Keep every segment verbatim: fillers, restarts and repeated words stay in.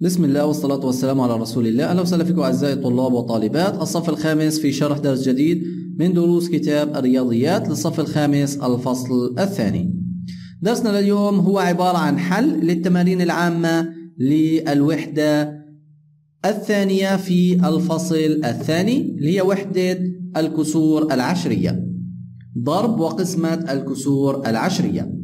بسم الله والصلاة والسلام على رسول الله. أهلا وسهلا فيكم أعزائي الطلاب وطالبات الصف الخامس في شرح درس جديد من دروس كتاب الرياضيات للصف الخامس الفصل الثاني. درسنا لليوم هو عبارة عن حل للتمارين العامة للوحدة الثانية في الفصل الثاني اللي هي وحدة الكسور العشرية، ضرب وقسمة الكسور العشرية.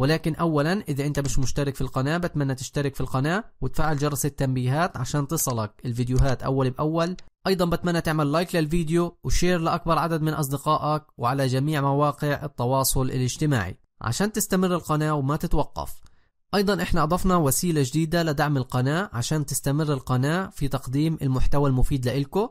ولكن اولا اذا انت مش مشترك في القناه بتمنى تشترك في القناه وتفعل جرس التنبيهات عشان تصلك الفيديوهات اول باول. ايضا بتمنى تعمل لايك للفيديو وشير لاكبر عدد من اصدقائك وعلى جميع مواقع التواصل الاجتماعي عشان تستمر القناه وما تتوقف. ايضا احنا اضفنا وسيله جديده لدعم القناه عشان تستمر القناه في تقديم المحتوى المفيد لإلكو،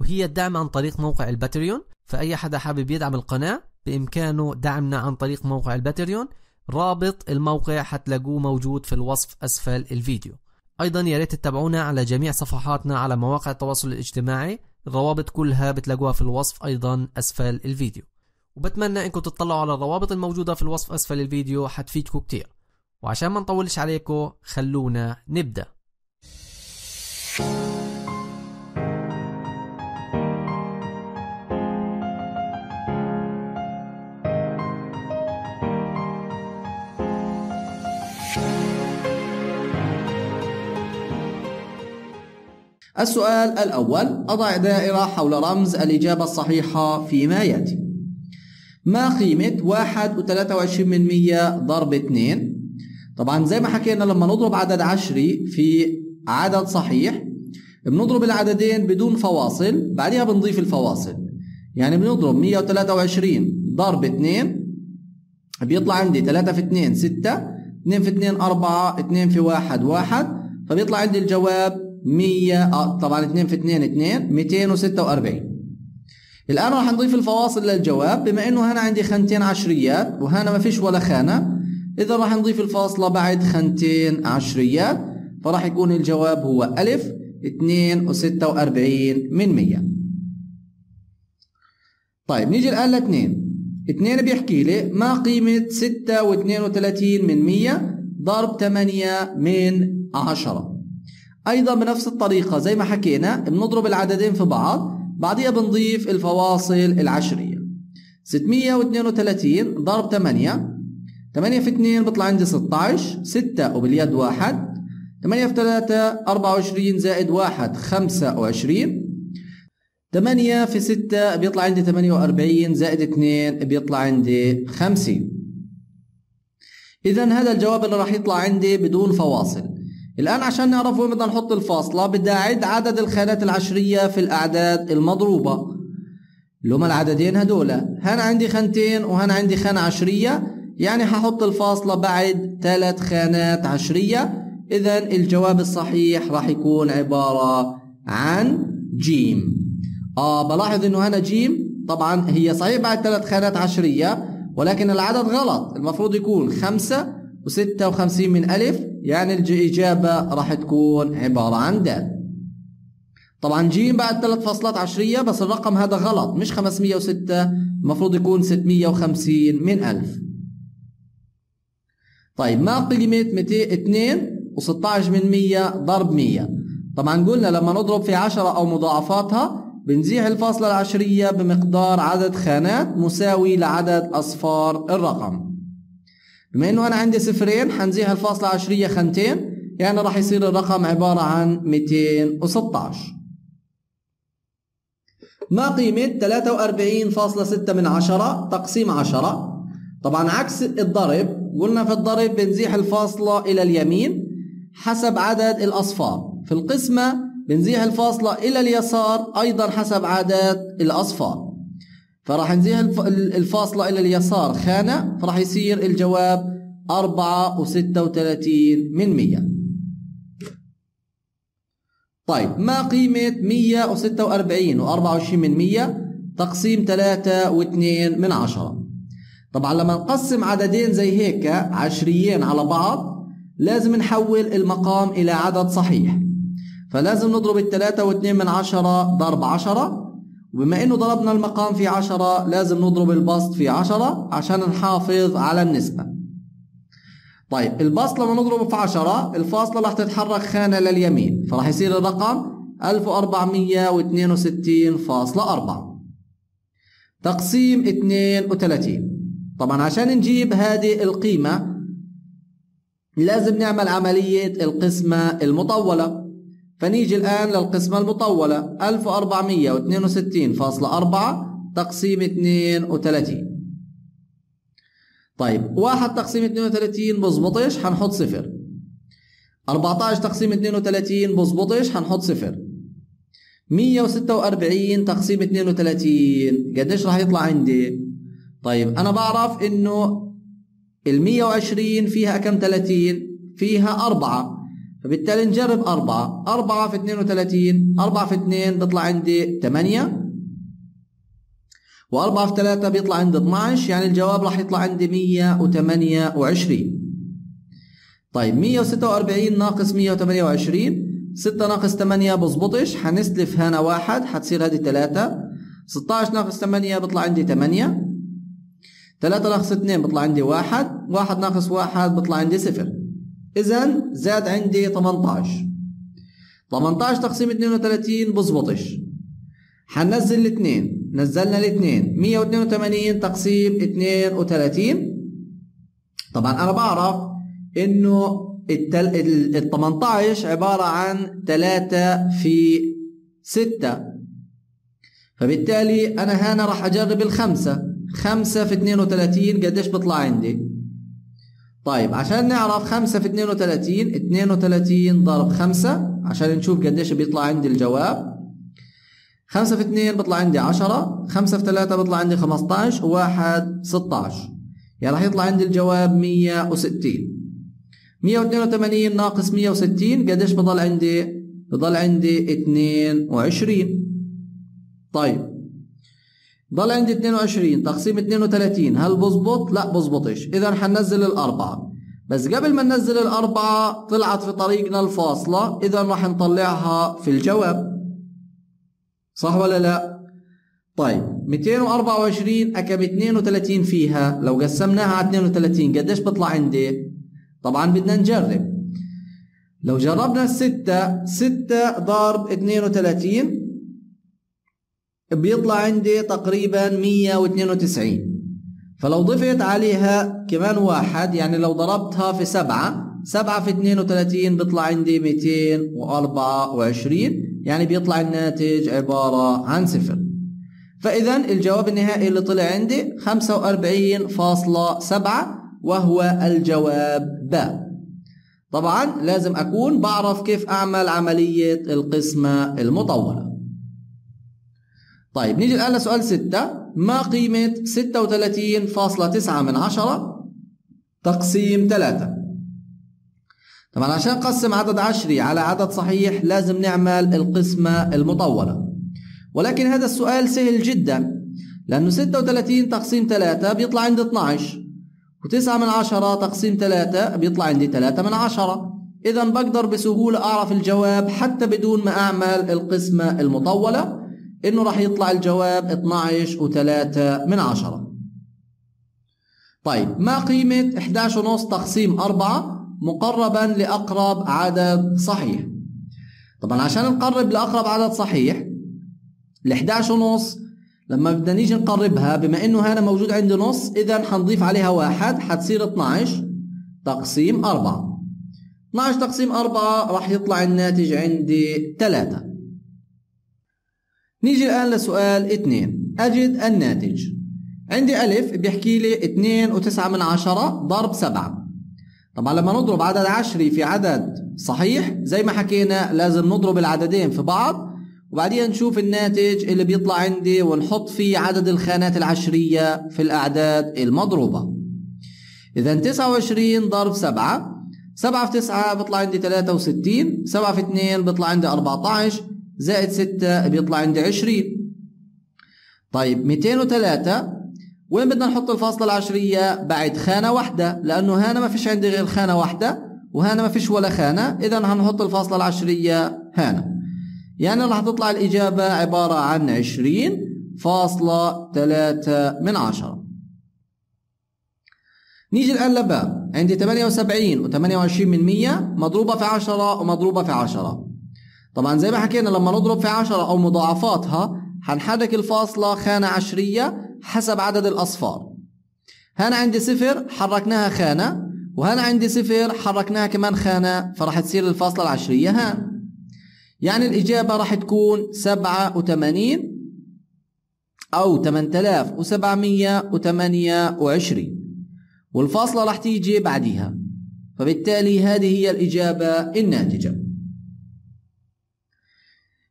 وهي الدعم عن طريق موقع الباتريون. فاي حدا حابب يدعم القناه بامكانه دعمنا عن طريق موقع الباتريون، رابط الموقع حتلاقوه موجود في الوصف أسفل الفيديو. أيضا يا ريت تتابعونا على جميع صفحاتنا على مواقع التواصل الاجتماعي، الروابط كلها بتلاقوها في الوصف أيضا أسفل الفيديو. وبتمنى إنكم تطلعوا على الروابط الموجودة في الوصف أسفل الفيديو، حتفيدكم كتير. وعشان ما نطولش عليكم خلونا نبدأ. السؤال الأول: أضع دائرة حول رمز الإجابة الصحيحة فيما يأتي. ما قيمة واحد وثلاثة وعشرين من مية ضرب اثنين؟ طبعا زي ما حكينا لما نضرب عدد عشري في عدد صحيح بنضرب العددين بدون فواصل، بعدها بنضيف الفواصل. يعني بنضرب مية وثلاثة وعشرين ضرب اثنين بيطلع عندي ثلاثة في اثنين ستة، اثنين في اثنين أربعة، اثنين في واحد واحد، فبيطلع عندي الجواب مية. آه طبعا اثنين في اثنين اثنين، مئتين وستة وأربعين. الآن راح نضيف الفواصل للجواب. بما إنه هنا عندي خانتين عشريات وهنا ما فيش ولا خانة، إذا راح نضيف الفاصلة بعد خانتين عشريات، فراح يكون الجواب هو ألف اثنين وستة وأربعين من مية. طيب نيجي الآن لاثنين. اثنين بيحكي لي ما قيمة ستة واثنين وثلاثين من مية ضرب ثمانية من عشرة. أيضا بنفس الطريقة زي ما حكينا بنضرب العددين في بعض، بعدها بنضيف الفواصل العشرية. ستمية واثنين وثلاثين ضرب ثمانية، ثمانية في اثنين بطلع عندي ستة عشر، ستة وباليد واحد، ثمانية في ثلاثة أربعة وعشرين زائد واحد خمسة وعشرين، ثمانية في ستة بيطلع عندي ثمانية وأربعين زائد اثنين بيطلع عندي خمسين. إذا هذا الجواب اللي راح يطلع عندي بدون فواصل. الآن عشان نعرف وين بدنا نحط الفاصلة بدي أعد عدد الخانات العشرية في الأعداد المضروبة اللي هما العددين هدول. هنا عندي خانتين وهنا عندي خانة عشرية، يعني هحط الفاصلة بعد ثلاث خانات عشرية. إذا الجواب الصحيح راح يكون عبارة عن جيم. آه بلاحظ إنه هنا جيم، طبعا هي صحيح بعد ثلاث خانات عشرية ولكن العدد غلط، المفروض يكون خمسة وستة وخمسين من ألف، يعني الإجابة راح تكون عبارة عن د. طبعا جيم بعد ثلاث فاصلات عشرية، بس الرقم هذا غلط، مش خمسمية وستة، المفروض يكون ستمية وخمسين من ألف. طيب ما قيمة اثنين وستة عشر من مية ضرب مية؟ طبعا قلنا لما نضرب في عشرة أو مضاعفاتها بنزيح الفاصلة العشرية بمقدار عدد خانات مساوي لعدد أصفار الرقم. بما انه انا عندي صفرين حنزيح الفاصلة عشرية خانتين، يعني راح يصير الرقم عبارة عن مئتين وستة عشر. ما قيمة ثلاثة وأربعين فاصلة ستة من عشرة تقسيم عشرة؟ طبعا عكس الضرب، قلنا في الضرب بنزيح الفاصلة إلى اليمين حسب عدد الأصفار، في القسمة بنزيح الفاصلة إلى اليسار أيضا حسب عدد الأصفار، فراح نزيح الفاصلة إلى اليسار خانة، فراح يصير الجواب أربعة وستة وثلاثين من مية. طيب ما قيمة مية وستة وأربعين وأربعة وعشرين من مية تقسيم ثلاثة واثنين من عشرة؟ طبعا لما نقسم عددين زي هيك عشريين على بعض لازم نحول المقام إلى عدد صحيح، فلازم نضرب الثلاثة واثنين من عشرة ضرب عشرة. وبما انه ضربنا المقام في عشرة لازم نضرب البسط في عشرة عشان نحافظ على النسبة. طيب البسط لما نضربه في عشرة الفاصلة راح تتحرك خانة لليمين، فراح يصير الرقم ألف وأربعمية واثنين وستين فاصلة أربعة. تقسيم اثنين وثلاثين. طبعا عشان نجيب هذه القيمة لازم نعمل عملية القسمة المطولة، فنيجي الآن للقسمة المطولة ألف وأربعمية واثنين وستين فاصلة أربعة تقسيم اثنين وثلاثين. طيب واحد تقسيم اثنين وثلاثين بظبطش هنحط صفر، أربعتاشر تقسيم اثنين وثلاثين بظبطش هنحط صفر، مية وستة وأربعين تقسيم اثنين وثلاثين قديش راح يطلع عندي؟ طيب أنا بعرف إنه ال مية وعشرين فيها كم؟ ثلاثين، فيها أربعة، فبالتالي نجرب أربعة، أربعة في اثنين وثلاثين، أربعة في اثنين بيطلع عندي ثمانية، وأربعة في ثلاثة بيطلع عندي اثناشر، يعني الجواب راح يطلع عندي مية وثمانية وعشرين. طيب مية وستة وأربعين ناقص مية وثمانية وعشرين، ستة ناقص ثمانية بظبطش، حنسلف هنا واحد حتصير هذه ثلاثة، ستاشر ناقص ثمانية بيطلع عندي ثمانية، ثلاثة ناقص اثنين بيطلع عندي واحد، واحد ناقص واحد بيطلع عندي صفر. إذا زاد عندي ثمنتاشر. ثمنتاشر تقسيم اثنين وثلاثين بظبطش، حننزل الاثنين، نزلنا الاثنين، مية واثنين وثمانين تقسيم اثنين وثلاثين. طبعا أنا بعرف إنه ال ثمنتاشر عبارة عن ثلاثة في ستة، فبالتالي أنا هنا راح أجرب الخمسة، خمسة في اثنين وثلاثين قديش بطلع عندي؟ طيب عشان نعرف خمسة في اثنين وثلاثين، اثنين وثلاثين ضرب خمسة عشان نشوف قديش بيطلع عندي الجواب. خمسة في اثنين بطلع عندي عشرة، خمسة في ثلاثة بطلع عندي خمستاشر، واحد ستاشر، يعني راح يطلع عندي الجواب مية وستين. مية واثنين وثمانين ناقص مية وستين قديش بضل عندي؟ بضل عندي اثنين وعشرين. طيب ضل عندي اثنين وعشرين تقسيم اثنين وثلاثين، هل بظبط؟ لا بظبطش، إذا حننزل الأربعة، بس قبل ما ننزل الأربعة طلعت في طريقنا الفاصلة، إذا راح نطلعها في الجواب، صح ولا لا؟ طيب مئتين وأربعة وعشرين أكم اثنين وثلاثين فيها؟ لو قسمناها على اثنين وثلاثين قديش بطلع عندي؟ طبعا بدنا نجرب، لو جربنا الستة، ستة ضرب اثنين وثلاثين بيطلع عندي تقريبا مية واثنين وتسعين، فلو ضفت عليها كمان واحد، يعني لو ضربتها في سبعة، سبعة في اثنين وثلاثين بيطلع عندي مئتين وأربعة وعشرين، يعني بيطلع الناتج عبارة عن صفر. فإذا الجواب النهائي اللي طلع عندي خمسة وأربعين فاصلة سبعة، وهو الجواب ب. طبعا لازم أكون بعرف كيف أعمل عملية القسمة المطولة. طيب نيجي الآن لسؤال ستة، ما قيمة ستة وثلاثين فاصلة تسعة من عشرة تقسيم ثلاثة؟ طبعا عشان نقسم عدد عشري على عدد صحيح لازم نعمل القسمة المطولة، ولكن هذا السؤال سهل جدا، لأنه ستة وثلاثين تقسيم ثلاثة بيطلع عندي اثناشر، وتسعة من عشرة تقسيم ثلاثة بيطلع عندي ثلاثة من عشرة، إذا بقدر بسهولة أعرف الجواب حتى بدون ما أعمل القسمة المطولة، إنه راح يطلع الجواب اثناشر وثلاثة من عشرة. طيب ما قيمة إحدى عشر ونص تقسيم أربعة مقربا لأقرب عدد صحيح؟ طبعا عشان نقرب لأقرب عدد صحيح ال إحدى عشر ونص لما بدنا نيجي نقربها، بما إنه هنا موجود عندي نص، إذا حنضيف عليها واحد حتصير اثناشر تقسيم أربعة. اثناشر تقسيم أربعة راح يطلع الناتج عندي ثلاثة. نيجي الآن لسؤال اثنين، أجد الناتج. عندي ألف بيحكي لي اثنين وتسعة من عشرة ضرب سبعة. طبعا لما نضرب عدد عشري في عدد صحيح زي ما حكينا لازم نضرب العددين في بعض، وبعدين نشوف الناتج اللي بيطلع عندي ونحط فيه عدد الخانات العشرية في الأعداد المضروبة. إذا تسعة وعشرين ضرب سبعة، سبعة في تسعة بيطلع عندي ثلاثة وستين، سبعة في اثنين بيطلع عندي أربعتاشر، زائد ستة بيطلع عندي عشرين. طيب مئتين وثلاثة وين بدنا نحط الفاصلة العشرية؟ بعد خانة واحدة، لأنه هنا ما فيش عندي غير خانة واحدة، وهنا ما فيش ولا خانة، إذا هنحط الفاصلة العشرية هنا، يعني راح تطلع الإجابة عبارة عن عشرين فاصلة ثلاثة من عشرة. نيجي الآن لباب، عندي ثمانية وسبعين و28 من مية مضروبة في عشرة ومضروبة في عشرة. طبعا زي ما حكينا لما نضرب في عشرة أو مضاعفاتها هنحرك الفاصلة خانة عشرية حسب عدد الأصفار. هنا عندي صفر حركناها خانة، وهنا عندي صفر حركناها كمان خانة، فراح تصير الفاصلة العشرية هان. يعني الإجابة راح تكون سبعة وثمانين أو ثمانية آلاف وسبعمية وثمانية وعشرين، والفاصلة راح تيجي بعديها، فبالتالي هذه هي الإجابة الناتجة.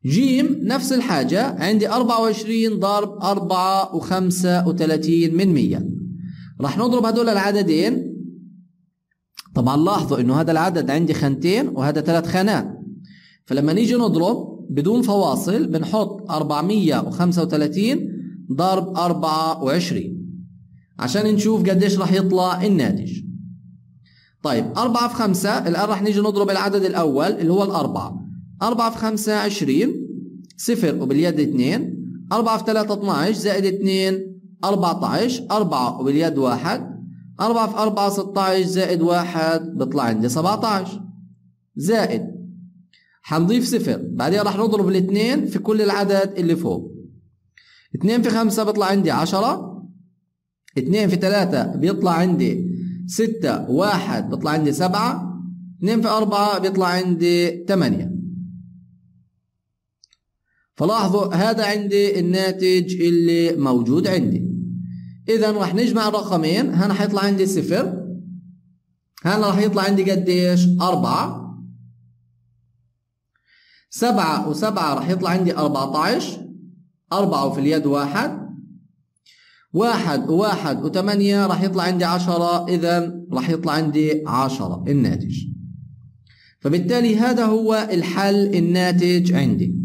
جيم نفس الحاجة، عندي أربعة وعشرين ضرب أربعة وخمسة وثلاثين من مية. راح نضرب هدول العددين. طبعا لاحظوا إنه هذا العدد عندي خانتين وهذا ثلاث خانات، فلما نيجي نضرب بدون فواصل بنحط أربعمية وخمسة وثلاثين ضرب أربعة وعشرين عشان نشوف قديش راح يطلع الناتج. طيب أربعة في خمسة، الآن راح نيجي نضرب العدد الأول اللي هو الأربعة. أربعة في خمسة عشرين، صفر وباليد اثنين، أربعة في ثلاثة اثناعش زائد اثنين أربعتاعش، أربعة وباليد واحد، أربعة في أربعة ستاعش زائد واحد بطلع عندي سبعتاعش، زائد حنضيف صفر، بعدين راح نضرب الاثنين في كل العدد اللي فوق. اثنين في خمسة بطلع عندي عشرة، اثنين في ثلاثة بيطلع عندي ستة، واحد بطلع عندي سبعة، اثنين في أربعة بيطلع عندي ثمانية. فلاحظوا هذا عندي الناتج اللي موجود عندي. إذا راح نجمع الرقمين، هنا حيطلع عندي صفر، هنا راح يطلع عندي قديش؟ أربعة. سبعة وسبعة راح يطلع عندي أربعتاعش، أربعة وفي اليد واحد، واحد وواحد وثمانية راح يطلع عندي عشرة، إذا راح يطلع عندي عشرة الناتج. فبالتالي هذا هو الحل الناتج عندي.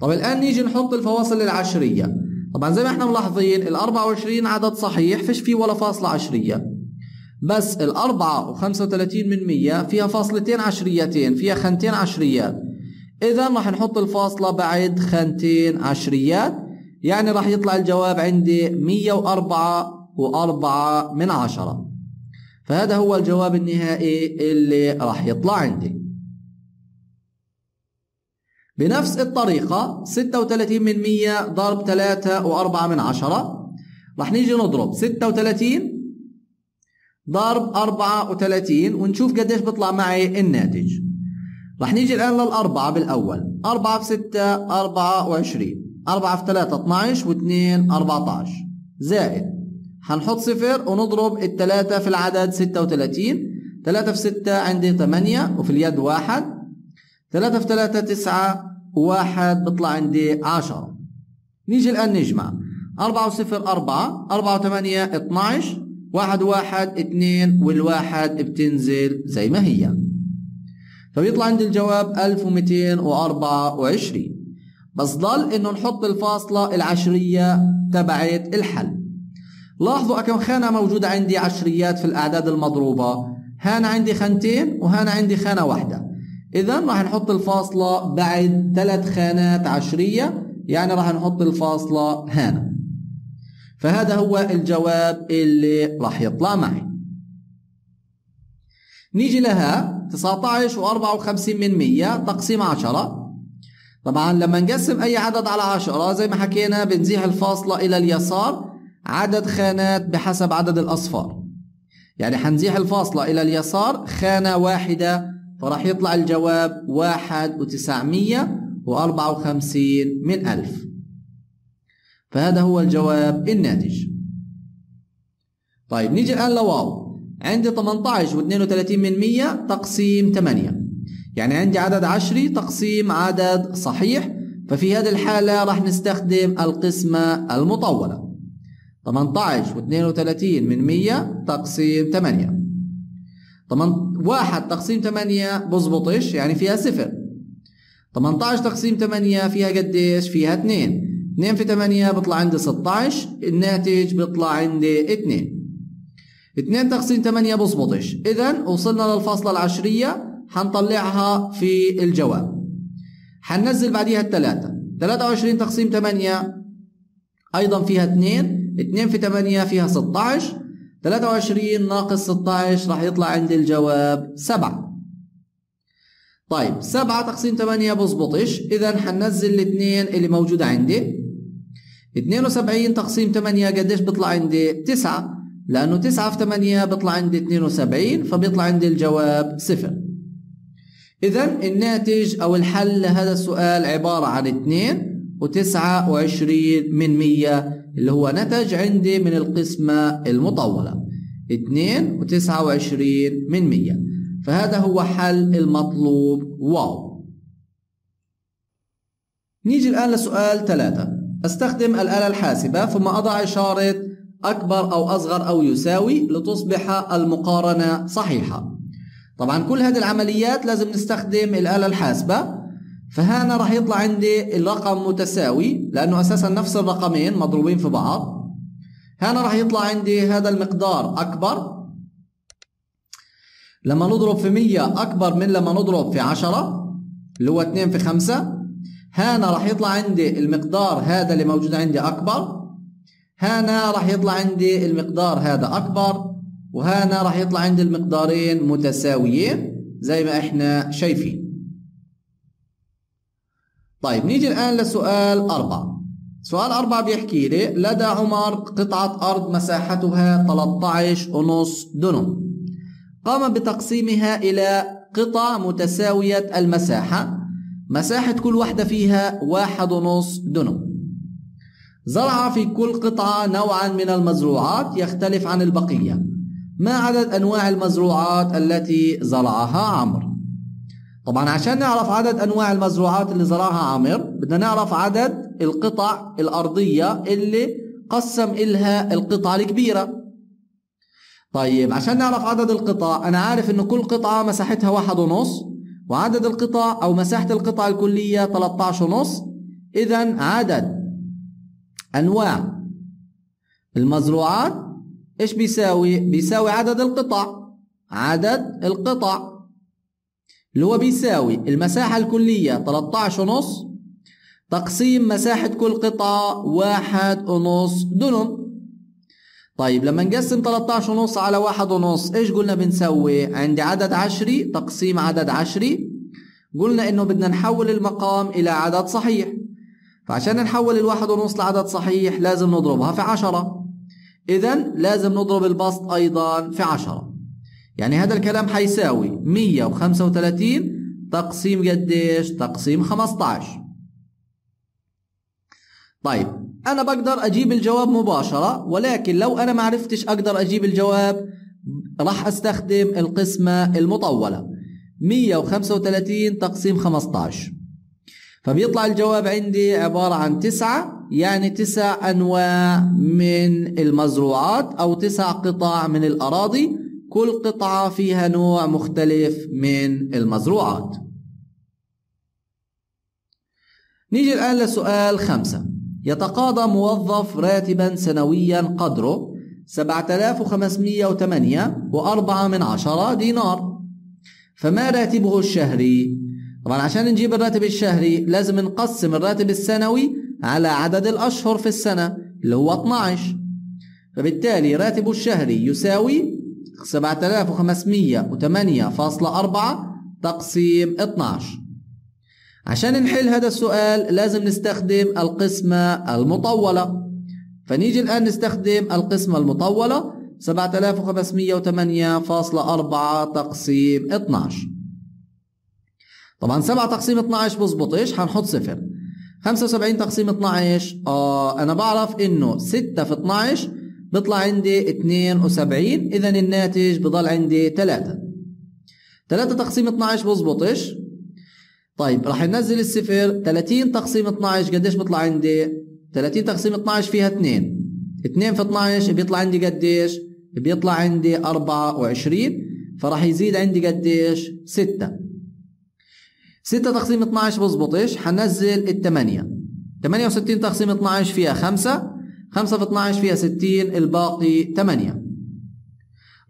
طب الآن نيجي نحط الفواصل العشرية. طبعا زي ما احنا ملاحظين ال أربعة وعشرين عدد صحيح فيش فيه ولا فاصلة عشرية، بس ال أربعة و خمسة وثلاثين من مية فيها فاصلتين عشريتين، فيها خانتين عشريات، إذا راح نحط الفاصلة بعد خانتين عشريات، يعني راح يطلع الجواب عندي مية وأربعة وأربعة من عشرة. فهذا هو الجواب النهائي اللي راح يطلع عندي. بنفس الطريقة ستة وثلاثين من مية ضرب ثلاثة وأربعة من عشرة، راح نيجي نضرب ستة وثلاثين ضرب أربعة وثلاثين ونشوف قديش بيطلع معي الناتج. راح نيجي الآن للأربعة بالأول، أربعة في ستة أربعة وعشرين، أربعة في ثلاثة اثناعش واثنين أربعتاعش، زائد هنحط صفر ونضرب الثلاثة في العدد ستة وثلاثين، ثلاثة في ستة عندي ثمانية وفي اليد واحد، ثلاثة في ثلاثة تسعة، واحد بطلع عندي عشرة. نيجي الآن نجمع أربعة وصفر أربعة، أربعة وثمانية اثناعش، واحد واحد اثنين، والواحد بتنزل زي ما هي، فبيطلع عندي الجواب ألف ومئتين وأربعة وعشرين. بس ضل إنه نحط الفاصلة العشرية تبعت الحل. لاحظوا كم خانة موجودة عندي عشريات في الأعداد المضروبة، هنا عندي خانتين وهنا عندي خانة واحدة، إذا راح نحط الفاصلة بعد ثلاث خانات عشرية، يعني راح نحط الفاصلة هنا. فهذا هو الجواب اللي راح يطلع معي. نيجي لها تسعتاعش وأربعة وخمسين من مية تقسيم عشرة. طبعا لما نقسم أي عدد على عشرة زي ما حكينا بنزيح الفاصلة إلى اليسار عدد خانات بحسب عدد الأصفار، يعني حنزيح الفاصلة إلى اليسار خانة واحدة، فراح يطلع الجواب واحد وتسعمية وأربعة وخمسين من ألف. فهذا هو الجواب الناتج. طيب نيجي الآن لواو، عندي ثمنتاعش واثنين وثلاثين من مية تقسيم ثمانية، يعني عندي عدد عشري تقسيم عدد صحيح، ففي هذه الحالة راح نستخدم القسمة المطولة. ثمنتاعش واثنين وثلاثين من مية تقسيم ثمانية. طبعا واحد تقسيم ثمانية بظبطش، يعني فيها صفر. ثمنتاعش تقسيم ثمانية فيها قديش؟ فيها اثنين، اثنين في ثمانية بطلع عندي ستاعش، الناتج بطلع عندي اثنين. اثنين تقسيم ثمانية بظبطش، إذا وصلنا للفاصلة العشرية حنطلعها في الجواب. حننزل بعديها الثلاثة، ثلاثة وعشرين تقسيم ثمانية أيضا فيها اثنين، اثنين في ثمانية فيها ستاعش، ثلاثة وعشرين ناقص ستة عشر راح يطلع عندي الجواب سبعة. طيب سبعة تقسيم ثمانية بظبطش، إذا حننزل الاثنين اللي موجودة عندي. اثنين وسبعين تقسيم ثمانية قديش بيطلع عندي؟ تسعة، لأنه تسعة في ثمانية بيطلع عندي اثنين وسبعين، فبيطلع عندي الجواب صفر. إذا الناتج أو الحل لهذا السؤال عبارة عن اثنين وتسعة وعشرين من مية اللي هو نتج عندي من القسمة المطولة اثنين وتسعة وعشرين من مية، فهذا هو حل المطلوب. واو. نيجي الآن لسؤال ثلاثة. أستخدم الآلة الحاسبة ثم أضع إشارة أكبر أو أصغر أو يساوي لتصبح المقارنة صحيحة. طبعا كل هذه العمليات لازم نستخدم الآلة الحاسبة، فهنا راح يطلع عندي الرقم متساوي لأنه أساسا نفس الرقمين مضروبين في بعض. هنا راح يطلع عندي هذا المقدار أكبر لما نضرب في مية أكبر من لما نضرب في عشرة اللي هو اثنين في خمسة. هنا راح يطلع عندي المقدار هذا اللي موجود عندي أكبر، هنا راح يطلع عندي المقدار هذا أكبر، وهنا راح يطلع عندي المقدارين متساويين زي ما احنا شايفين. طيب نيجي الآن لسؤال أربعة. سؤال أربعة بيحكي لي لدى عمر قطعة أرض مساحتها ثلاثة عشر فاصلة خمسة دونم، قام بتقسيمها إلى قطع متساوية المساحة، مساحة كل واحدة فيها واحد ونص دونم. زرع في كل قطعة نوعا من المزروعات يختلف عن البقية، ما عدد أنواع المزروعات التي زرعها عمرو؟ طبعا عشان نعرف عدد أنواع المزروعات اللي زرعها عمرو بدنا نعرف عدد القطع الأرضية اللي قسم إلها القطعة الكبيرة. طيب عشان نعرف عدد القطع، أنا عارف إن كل قطعة مساحتها واحد ونص، وعدد القطع أو مساحة القطعة الكلية ثلاثة عشر ونص، إذا عدد أنواع المزروعات إيش بيساوي؟ بيساوي عدد القطع، عدد القطع اللي هو بيساوي المساحة الكلية ثلاثة عشر ونص تقسيم مساحة كل قطعة واحد ونص دونم. طيب لما نقسم ثلاثة عشر ونص على واحد ونص إيش قلنا بنسوي؟ عندي عدد عشري تقسيم عدد عشري، قلنا إنه بدنا نحول المقام إلى عدد صحيح، فعشان نحول الواحد ونص لعدد صحيح لازم نضربها في عشرة، إذا لازم نضرب البسط أيضا في عشرة. يعني هذا الكلام حيساوي مية وخمسة وثلاثين تقسيم قديش؟ تقسيم خمسة عشر. طيب أنا بقدر أجيب الجواب مباشرة، ولكن لو أنا ما عرفتش أقدر أجيب الجواب راح أستخدم القسمة المطولة مية وخمسة وثلاثين تقسيم خمسة عشر، فبيطلع الجواب عندي عبارة عن تسعة، يعني تسع أنواع من المزروعات أو تسع قطع من الأراضي، كل قطعة فيها نوع مختلف من المزروعات. نيجي الآن لسؤال خمسة. يتقاضى موظف راتبا سنويا قدره سبعة آلاف وخمسمية وثمانية وأربعة من عشرة دينار، فما راتبه الشهري؟ طبعا عشان نجيب الراتب الشهري لازم نقسم الراتب السنوي على عدد الأشهر في السنة اللي هو اثني عشر، فبالتالي راتبه الشهري يساوي سبعة آلاف وخمسمية وثمانية فاصلة أربعة تقسيم اثني عشر. عشان نحل هذا السؤال لازم نستخدم القسمة المطولة، فنيجي الآن نستخدم القسمة المطولة سبعة آلاف وخمسمية وثمانية فاصلة أربعة تقسيم اثني عشر. طبعا سبعة تقسيم اثني عشر بظبطش، هنحط صفر. خمسة وسبعين تقسيم اثني عشر، آه أنا بعرف إنه ستة في اثني عشر بيطلع عندي اثنين وسبعين، إذا الناتج بضل عندي ثلاثة. ثلاثة تقسيم اثني عشر بظبطش. طيب راح ننزل الصفر. ثلاثين تقسيم اثني عشر قديش بيطلع عندي؟ ثلاثين تقسيم اثني عشر فيها اثنين، اثنين في اثني عشر بيطلع عندي قديش؟ بيطلع عندي أربعة وعشرين، فراح يزيد عندي قديش؟ ستة. ستة تقسيم اثني عشر بظبطش، هنزل الثمانية. ثمانية وستين تقسيم اثني عشر فيها خمسة، خمسة في اثني عشر فيها ستين، الباقي ثمانية.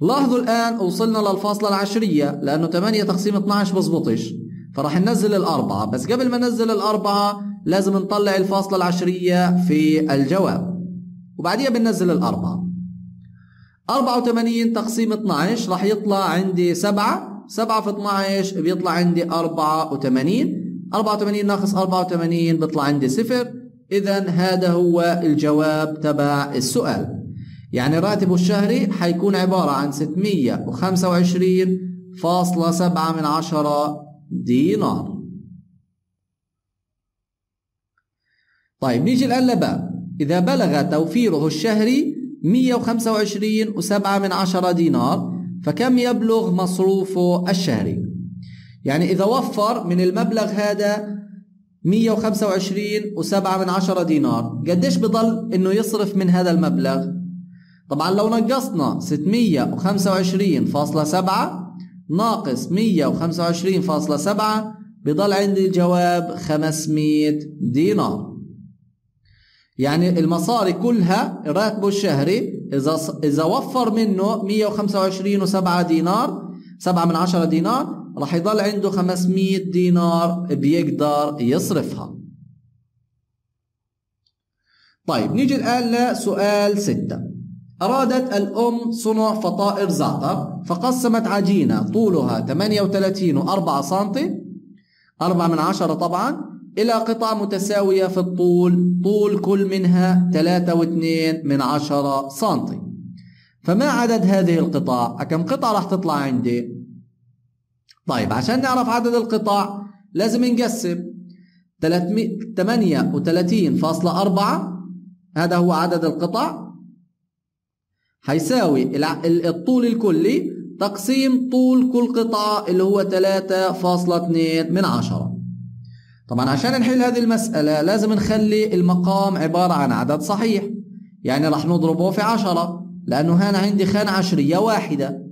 لاحظوا الآن وصلنا للفاصلة العشرية لأنه ثمانية تقسيم اثني عشر بظبطش، فراح ننزل الأربعة، بس قبل ما ننزل الأربعة لازم نطلع الفاصلة العشرية في الجواب، وبعديها بننزل الأربعة. أربعة وثمانين تقسيم اثنعش راح يطلع عندي سبعة، سبعة في اثنعش بيطلع عندي أربعة وثمانين، أربعة وثمانين ناقص أربعة وثمانين بيطلع عندي صفر. إذا هذا هو الجواب تبع السؤال. يعني راتبه الشهري حيكون عبارة عن ستمئة وخمسة وعشرين فاصلة سبعة دينار. طيب نيجي للألباب. إذا بلغ توفيره الشهري مئة وخمسة وعشرين فاصلة سبعة دينار فكم يبلغ مصروفه الشهري؟ يعني إذا وفر من المبلغ هذا مئة وخمسة وعشرين فاصلة سبعة دينار، قديش بضل إنه يصرف من هذا المبلغ؟ طبعا لو نقصنا ستمئة وخمسة وعشرين فاصلة سبعة ناقص مئة وخمسة وعشرين فاصلة سبعة بضل عندي الجواب خمسمئة دينار. يعني المصاري كلها راتبه الشهري إذا إذا وفر منه مئة وخمسة وعشرين فاصلة سبعة دينار سبعة من عشرة دينار راح يضل عنده خمسمئة دينار بيقدر يصرفها. طيب نيجي الآن لسؤال ستة. أرادت الأم صنع فطائر زعتر فقسمت عجينة طولها ثمانية وثلاثين فاصلة أربعة سم أربعة من عشرة طبعا إلى قطع متساوية في الطول، طول كل منها ثلاثة فاصلة اثنين من عشرة سم. فما عدد هذه القطع؟ كم قطعة راح تطلع عندي؟ طيب عشان نعرف عدد القطع لازم نقسم ثمانية وثلاثين فاصلة أربعة هذا هو عدد القطع، هيساوي الطول الكلي تقسيم طول كل قطعة اللي هو ثلاثة فاصلة اثنين من عشرة. طبعا عشان نحل هذه المسألة لازم نخلي المقام عبارة عن عدد صحيح، يعني راح نضربه في عشرة لأنه هنا عندي خانة عشرية واحدة،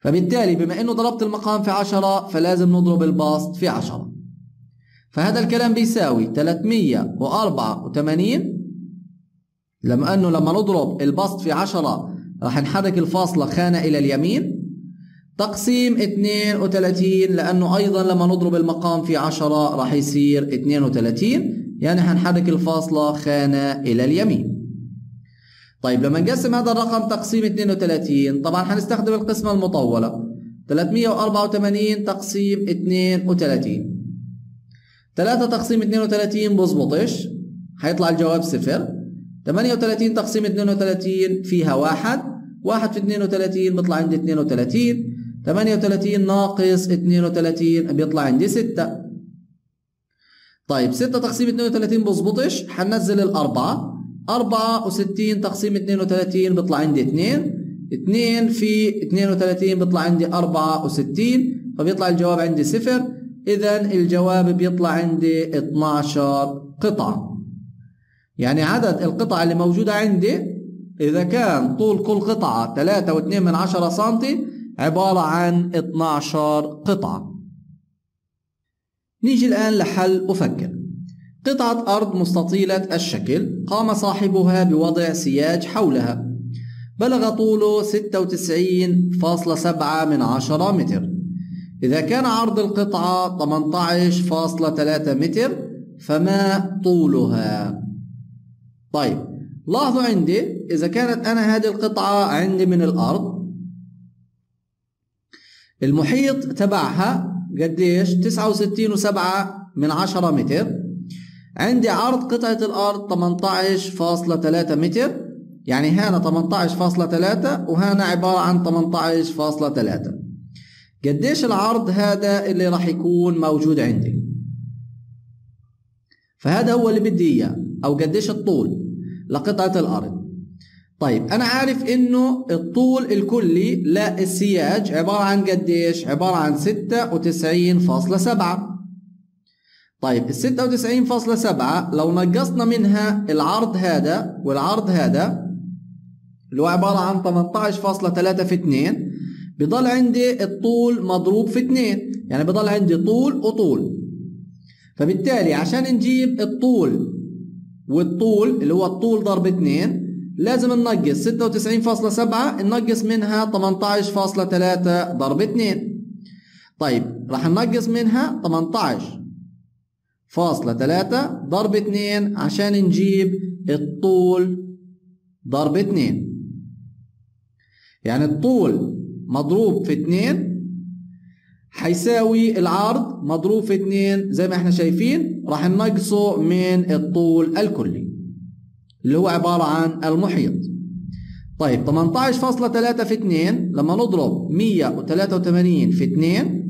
فبالتالي بما انه ضربت المقام في عشرة فلازم نضرب البسط في عشرة. فهذا الكلام بيساوي ثلاثمئة وأربعة وثمانين، لما انه لما نضرب البسط في عشرة راح نحرك الفاصلة خانة الى اليمين، تقسيم اثنين وثلاثين لانه ايضا لما نضرب المقام في عشرة راح يصير اثنين وثلاثين، يعني هنحرك الفاصلة خانة الى اليمين. طيب لما نقسم هذا الرقم تقسيم اثنين وثلاثين طبعا هنستخدم القسمة المطولة ثلاثمئة وأربعة وثمانين تقسيم اثنين وثلاثين، ثلاثة تقسيم اثنين وثلاثين بظبطش هيطلع الجواب صفر، ثمانية وثلاثين تقسيم اثنين وثلاثين فيها واحد، واحد في اثنين وثلاثين بيطلع عندي اثنين وثلاثين، ثمانية وثلاثين ناقص اثنين وثلاثين بيطلع عندي ستة. طيب ستة تقسيم اثنين وثلاثين بظبطش هننزل الأربعة، أربعة وستين تقسيم اثنين وثلاثين بيطلع عندي اثنين، اثنين في اثنين وثلاثين بيطلع عندي أربعة وستين فبيطلع الجواب عندي صفر. إذا الجواب بيطلع عندي اثنعش قطعة. يعني عدد القطع اللي موجودة عندي إذا كان طول كل قطعة ثلاثة فاصلة اثنين من عشرة سم عبارة عن اثنعش قطعة. نيجي الآن لحل أفكر. قطعة أرض مستطيلة الشكل قام صاحبها بوضع سياج حولها بلغ طوله ستة وتسعين فاصلة سبعة من عشرة متر. إذا كان عرض القطعة ثمانية عشر فاصلة ثلاثة متر فما طولها؟ طيب لاحظوا عندي إذا كانت أنا هذه القطعة عندي من الأرض المحيط تبعها قديش؟ تسعة وستين فاصلة سبعة من عشرة متر، عندي عرض قطعة الأرض ثمانية عشر فاصلة ثلاثة متر، يعني هنا ثمانية عشر فاصلة ثلاثة وهنا عبارة عن ثمانية عشر فاصلة ثلاثة. قديش العرض هذا اللي راح يكون موجود عندي؟ فهذا هو اللي بدي إياه، أو قديش الطول لقطعة الأرض. طيب أنا عارف إنه الطول الكلي لا السياج عبارة عن قديش؟ عبارة عن ستة وتسعين فاصلة سبعة. طيب الستة وتسعين فاصلة سبعة لو نقصنا منها العرض هذا والعرض هذا اللي هو عبارة عن ثمانية عشر فاصلة ثلاثة في اثنين بضل عندي الطول مضروب في اثنين، يعني بضل عندي طول وطول. فبالتالي عشان نجيب الطول والطول اللي هو الطول ضرب اثنين لازم ننقص ستة وتسعين فاصلة سبعة ننقص منها ثمانية عشر فاصلة ثلاثة ضرب اثنين. طيب راح ننقص منها ثمانية عشر فاصلة ثلاثة ضرب اثنين عشان نجيب الطول ضرب اثنين. يعني الطول مضروب في اتنين هيساوي العرض مضروب في اتنين زي ما احنا شايفين، راح ننقصه من الطول الكلي اللي هو عبارة عن المحيط. طيب تمنتاشر فاصلة تلاتة في اتنين لما نضرب مية وتلاتة وتمانين في اتنين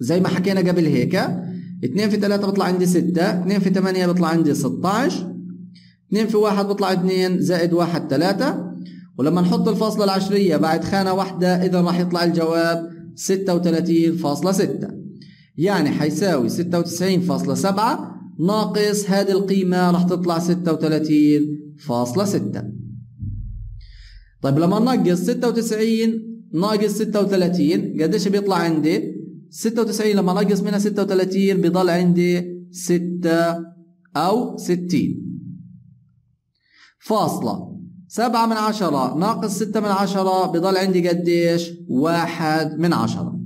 زي ما حكينا قبل هيك، اتنين في تلاتة بطلع عندي ستة، اتنين في تمانية بطلع عندي ستاشر، اتنين في واحد بطلع اتنين زائد واحد تلاتة، ولما نحط الفاصلة العشرية بعد خانة واحدة إذا راح يطلع الجواب ستة وتلاتين فاصلة ستة، يعني حيساوي ستة وتسعين فاصلة سبعة ناقص هذه القيمة راح تطلع ستة وتلاتين فاصلة ستة. طيب لما ننقص ستة وتسعين ناقص ستة وتلاتين قديش بيطلع عندي؟ ستة وتسعين لما نقص منها ستة وتلاتين بيضل عندي ستة أو ستين فاصلة سبعة من عشرة ناقص ستة من عشرة بيضل عندي قديش؟ واحد من عشرة.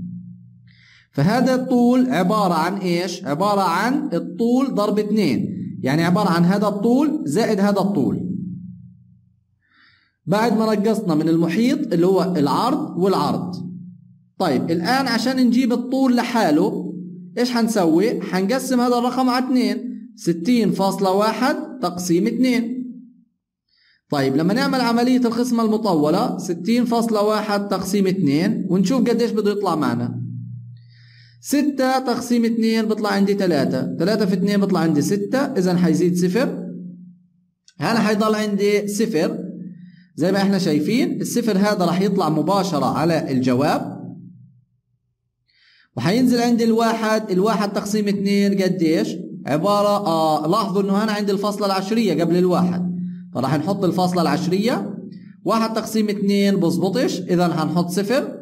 فهذا الطول عبارة عن إيش؟ عبارة عن الطول ضرب اتنين، يعني عبارة عن هذا الطول زائد هذا الطول. بعد ما نقصنا من المحيط اللي هو العرض والعرض. طيب الآن عشان نجيب الطول لحاله إيش هنسوي؟ هنقسم هذا الرقم على اتنين، ستين فاصلة واحد تقسيم اتنين. طيب لما نعمل عملية القسمة المطولة ستين فاصلة واحد تقسيم اتنين ونشوف قديش بده يطلع معنا. ستة تقسيم اتنين بطلع عندي تلاتة، تلاتة في اتنين بطلع عندي ستة، إذا حيزيد صفر. هنا حيضل عندي صفر زي ما احنا شايفين، الصفر هذا راح يطلع مباشرة على الجواب. وحينزل عندي الواحد، الواحد تقسيم اتنين قديش؟ عبارة آه لاحظوا انه هنا عندي الفاصلة العشرية قبل الواحد، فراح نحط الفاصلة العشرية. واحد تقسيم اتنين بظبطش، إذا هنحط صفر.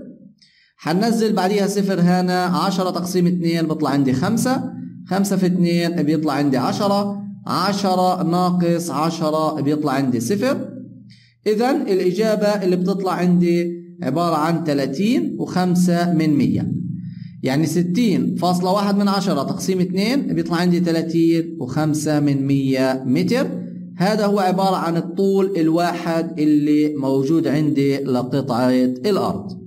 هننزل بعديها صفر هنا، عشرة تقسيم اتنين بطلع عندي خمسة، خمسة في اتنين بيطلع عندي عشرة، عشرة ناقص عشرة بيطلع عندي صفر. إذا الإجابة اللي بتطلع عندي عبارة عن تلاتين وخمسة من مية، يعني ستين فاصلة واحد من عشرة تقسيم اتنين بيطلع عندي تلاتين وخمسة من مية متر. هذا هو عبارة عن الطول الواحد اللي موجود عندي لقطعة الأرض.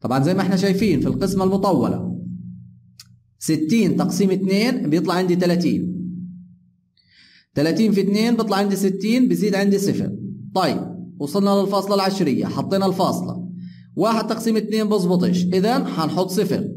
طبعا زي ما احنا شايفين في القسمة المطولة ستين تقسيم اتنين بيطلع عندي تلاتين، تلاتين في اتنين بيطلع عندي ستين بزيد عندي صفر. طيب وصلنا للفاصلة العشرية، حطينا الفاصلة، واحد تقسيم اتنين بظبطش، إذا هنحط صفر.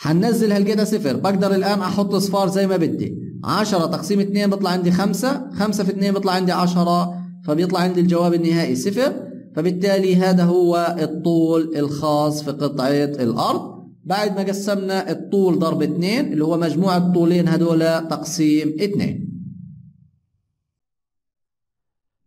هننزل هالقدا صفر، بقدر الآن أحط صفار زي ما بدي. عشرة تقسيم اتنين بيطلع عندي خمسة، خمسة في اتنين بيطلع عندي عشرة، فبيطلع عندي الجواب النهائي صفر. فبالتالي هذا هو الطول الخاص في قطعة الأرض بعد ما قسمنا الطول ضرب اتنين اللي هو مجموع الطولين هدولا تقسيم اتنين.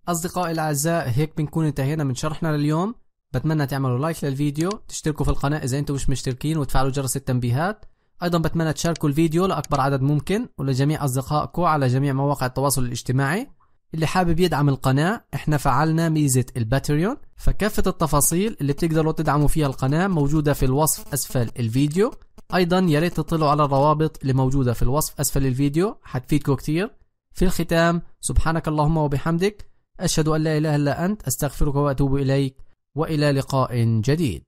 أصدقائي الأعزاء، هيك بنكون انتهينا من شرحنا لليوم. بتمنى تعملوا لايك للفيديو، تشتركوا في القناة إذا أنتم مش مشتركين، وتفعلوا جرس التنبيهات. أيضا بتمنى تشاركوا الفيديو لأكبر عدد ممكن ولجميع أصدقائكم على جميع مواقع التواصل الاجتماعي. اللي حابب يدعم القناة، احنا فعلنا ميزة الباتريون، فكافة التفاصيل اللي بتقدروا تدعموا فيها القناة موجودة في الوصف أسفل الفيديو. أيضا يا ريت تطلعوا على الروابط اللي موجودة في الوصف أسفل الفيديو، حتفيدكم كتير. في الختام، سبحانك اللهم وبحمدك، أشهد أن لا إله إلا أنت، أستغفرك وأتوب إليك، وإلى لقاء جديد.